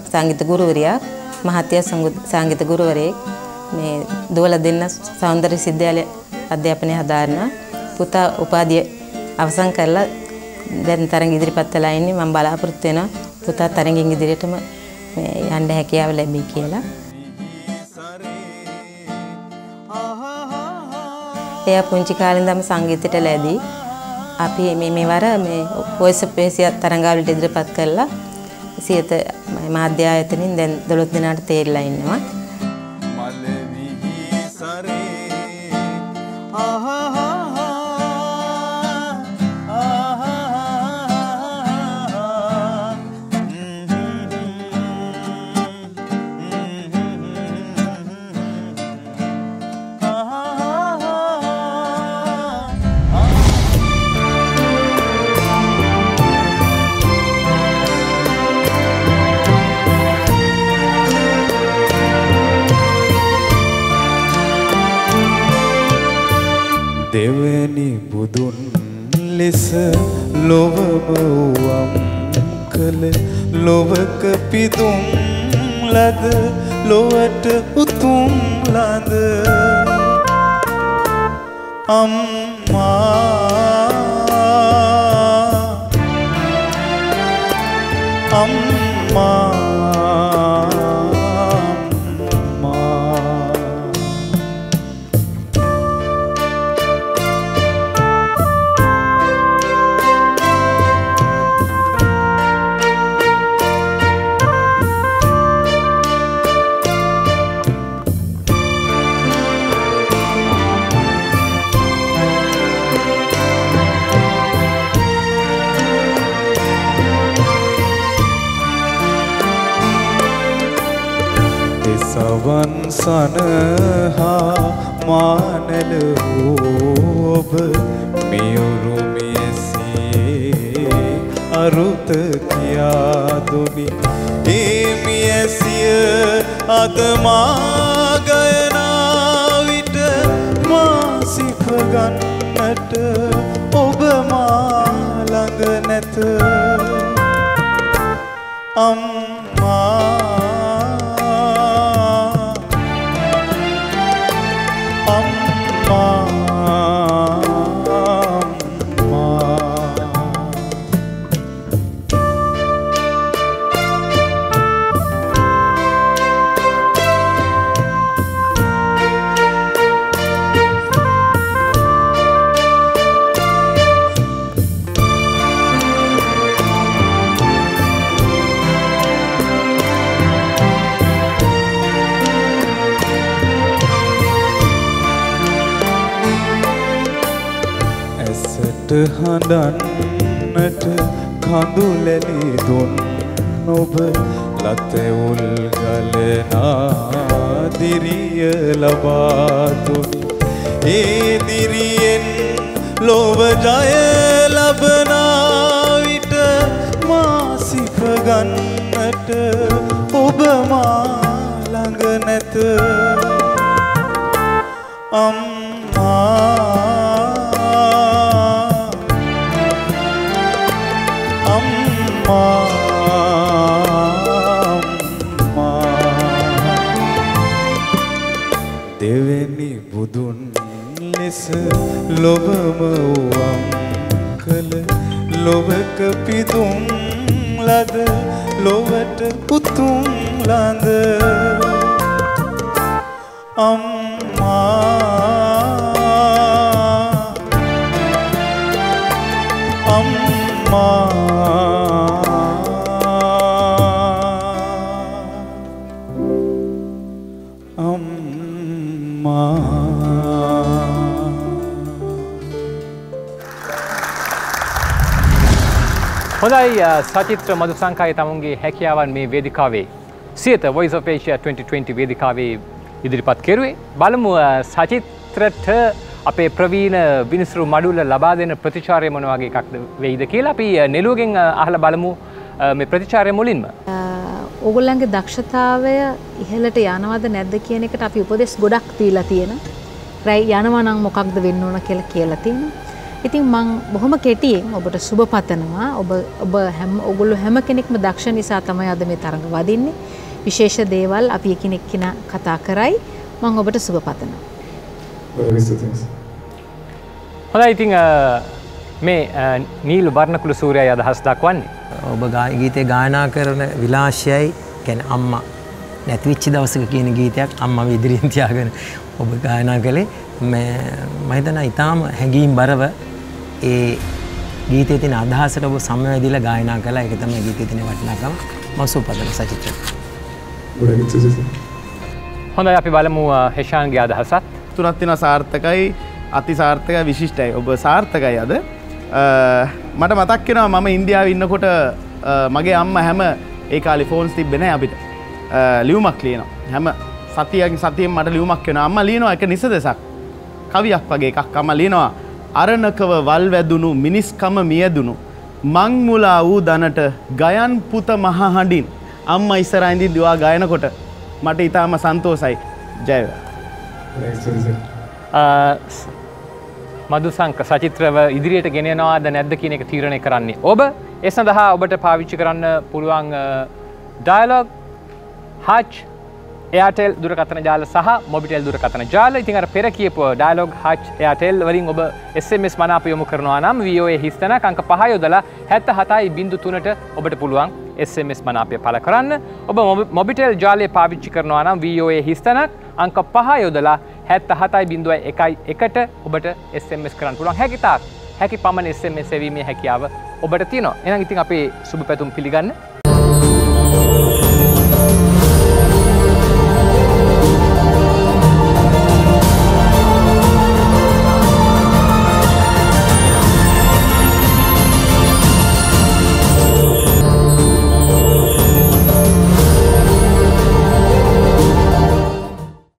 Sangita Guruvariya, Mahatya Sangita Guruvare, me Dola Denna Soundarya Siddhya Adhyapane Hadarna, Puta Upadhyaya Avasan Karala, then Taranga Idiripath Thela Inne man balaapuruthu wenawa, Puta Tarangin Idiriyatama me yanna hakiyawa labi kiyala. එයා පුංචි කාලේ ඉඳන්ම සංගීතයට ලැබී අපි මේ වර මේ වොයිස් ඔෆ් පේසිය තරඟාවලට ඉදිරිපත් කළා. සියත මාධ්‍ය ආයතනින් දැන් 12 දිනකට තේරිලා ඉන්නවා. Devani budun lesa lovama uwam kale lovak pidum lad lovat utum lad amma amma Savan sanha manalu ob miyurumi si arut kiya duni emi esiya adma gayana vit ma sikha gannata ob ma langa nath amma හඳන්නට කඳුලැලි දුන් ඔබ ලතෙවුල් ගලනා දිරිය ලබා දුනි ඒ දිරියෙන් ලොව ජය ලබනා විට මා සිප ගන්නට ඔබ මා ළඟ නැත අම්මා Devani budun lesa lobama uwam kala lobaka pidum lada lobata putum lada amma amma හොඳයි සචිත්‍ර මදුසංකයි තමුන්ගේ හැකියාවන් මේ වේදිකාවේ සියත Voice of Asia 2020 වේදිකාවේ ඉදිරිපත් කෙරුවේ. බලමු සචිත්‍රට අපේ ප්‍රවීණ විනිසුරු මඩුල්ල ලබා දෙන ප්‍රතිචාරය මොන වගේ එකක්ද වෙයිද කියලා අපි නෙළුවගෙන් අහලා බලමු මේ ප්‍රතිචාරය මුලින්ම. ඕගොල්ලන්ගේ දක්ෂතාවය ඉහළට යනවද නැද්ද කියන එකට අපි උපදෙස් ගොඩක් දීලා තියෙනවා. යනවා නම් මොකක්ද වෙන්න ඕන කියලා කියලා තියෙනවා. ඉතින් මම බොහොම කෙටියෙන් ඔබට සුබ පතනවා. ඔබ හැම කෙනෙක්ම දක්ෂ නිසා තමයි අද මේ තරඟ වදින්නේ. විශේෂ දේවල් අපි එකිනෙක කතා කරයි. මම ඔබට සුබ පතනවා. හොඳයි ඉතින් මේ නීල වර්ණකුළු සූර්යයා අදහස් දක්වන්නේ ඔබ ගීතේ ගායනා කරන විලාශයයි කියන්නේ අම්මා නැතිවෙච්ච දවසක කියන ගීතයක් අම්මා ඉදිරියෙන් තියාගෙන ඔබ ගායනා කළේ මේ මම හිතනවා ඊටාම හැඟීම් බරව ඒ ගීතයේ තියෙන අදහසට ඔබ සම්වැදීලා ගායනා කළා. ඒක තමයි ගීතයේ තියෙන වටිනාකම. මම සුපතන සචිත්‍ර. හොඳයි අපි බලමු හේෂාන්ගේ අදහසත්. තුනක් තියෙනවා සාර්ථකයි, අතිසාර්ථකයි, විශිෂ්ටයි. ඔබ සාර්ථකයි අද. මට මතක් වෙනවා මම ඉන්දියාවේ ඉන්නකොට මගේ අම්මා හැම ඒ කාලේ ෆෝන්ස් තිබ්බේ නැහැ අපිට. ලියුමක් ලියනවා. හැම සතියකින් සතියෙන් මට ලියුමක් එනවා. අම්මා ලියනවා එක නිසදෙසක්. කවියක් වගේ එකක් අම්මා ලියනවා. අරණකව වල් වැදුණු මිනිස්කම මියදුණු මං මුලා වූ දනට ගයන් පුත මහ හඬින් අම්මා ඉස්සරහින් දිවා ගායනකොට මට ඊටාම සන්තෝසයි. ජය වේවා. මදුසංක සචිත්‍රව ඉදිරියට ගෙන යනවාද නැද්ද කියන එක තීරණය කරන්නේ ඔබ. ඒ සඳහා ඔබට පාවිච්චි කරන්න පුළුවන් ඩයලොග් හච් Airtel දුරකථන ජාල සහ මොබිටෙල් දුරකථන ජාල. ඉතින් අර පෙර කියපුව ඩයලොග් හච් Airtel වලින් ඔබ SMS මනාප යොමු කරනවා නම් VOA හිස්තනක අංක 5 යොදලා 77.3ට ඔබට පුළුවන් SMS මනාපය පළ කරන්න. ඔබ මොබිටෙල් ජාලය පාවිච්චි කරනවා නම් VOA හිස්තනක අංක 5 යොදලා 77.11ට ඔබට SMS කරන්න පුළුවන්. හැකි පමණ SMS එවීමේ හැකියාව ඔබට තියෙනවා. එහෙනම් ඉතින් අපේ සුබ පැතුම් පිළිගන්න.